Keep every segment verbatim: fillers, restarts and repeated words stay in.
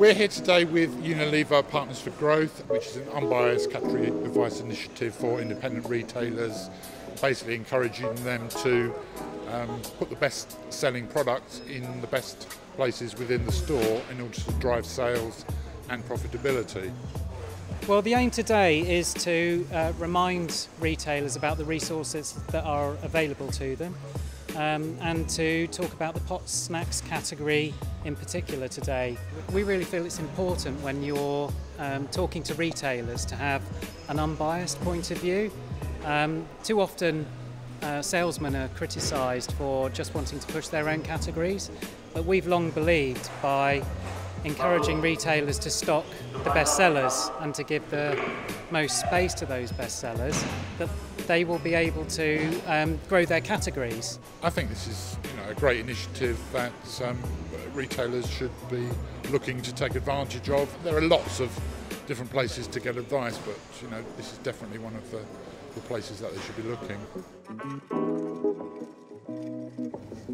We're here today with Unilever Partners for Growth, which is an unbiased category advice initiative for independent retailers, basically encouraging them to um, put the best selling products in the best places within the store in order to drive sales and profitability. Well, the aim today is to uh, remind retailers about the resources that are available to them um, and to talk about the pot snacks category in particular today. We really feel it's important when you're um, talking to retailers to have an unbiased point of view. Um, too often uh, salesmen are criticised for just wanting to push their own categories, but we've long believed by encouraging retailers to stock the best sellers and to give the most space to those best sellers, that they will be able to um, grow their categories. I think this is you know, a great initiative that um, retailers should be looking to take advantage of. There are lots of different places to get advice, but you know, this is definitely one of the, the places that they should be looking.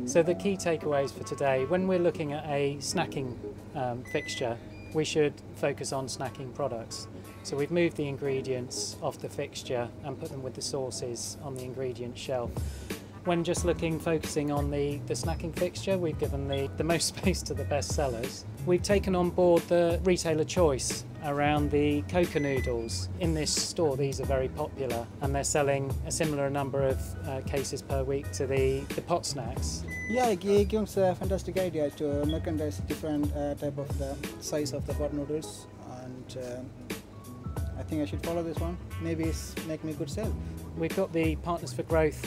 So the key takeaways for today: when we're looking at a snacking um, fixture, we should focus on snacking products. So we've moved the ingredients off the fixture and put them with the sauces on the ingredient shelf. When just looking, focusing on the, the snacking fixture, we've given the, the most space to the best sellers. We've taken on board the retailer choice around the coca noodles. In this store, these are very popular and they're selling a similar number of uh, cases per week to the, the pot snacks. Yeah, it gives a fantastic idea to merchandise different uh, type of the size of the pot noodles, and uh, I think I should follow this one. Maybe it's make me a good sale. We've got the Partners for Growth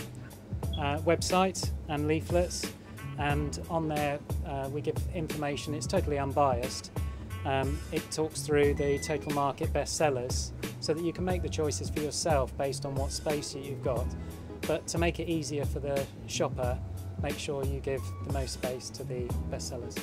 Uh, website and leaflets, and on there uh, we give information. It's totally unbiased. Um, it talks through the total market best sellers so that you can make the choices for yourself based on what space you've got, but to make it easier for the shopper, make sure you give the most space to the best sellers.